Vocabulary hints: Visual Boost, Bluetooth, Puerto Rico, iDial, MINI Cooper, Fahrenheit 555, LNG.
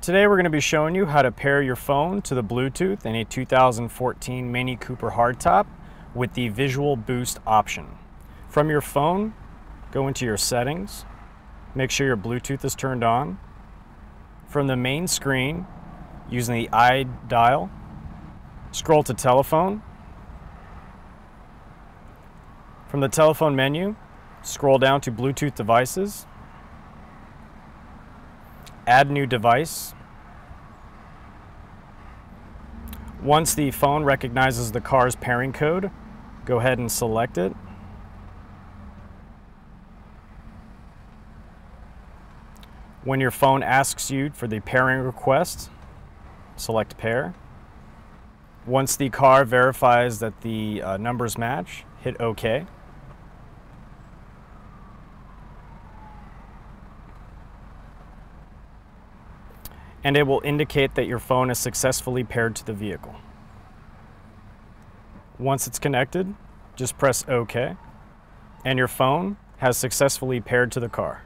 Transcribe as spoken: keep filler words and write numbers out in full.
Today we're going to be showing you how to pair your phone to the Bluetooth in a two thousand fourteen Mini Cooper Hardtop with the Visual Boost option. From your phone, go into your settings, make sure your Bluetooth is turned on. From the main screen, using the iDial, scroll to telephone. From the telephone menu, scroll down to Bluetooth devices. Add new device. Once the phone recognizes the car's pairing code, go ahead and select it. When your phone asks you for the pairing request, select pair. Once the car verifies that the uh, numbers match, hit OK. And it will indicate that your phone is successfully paired to the vehicle. Once it's connected, just press OK, and your phone has successfully paired to the car.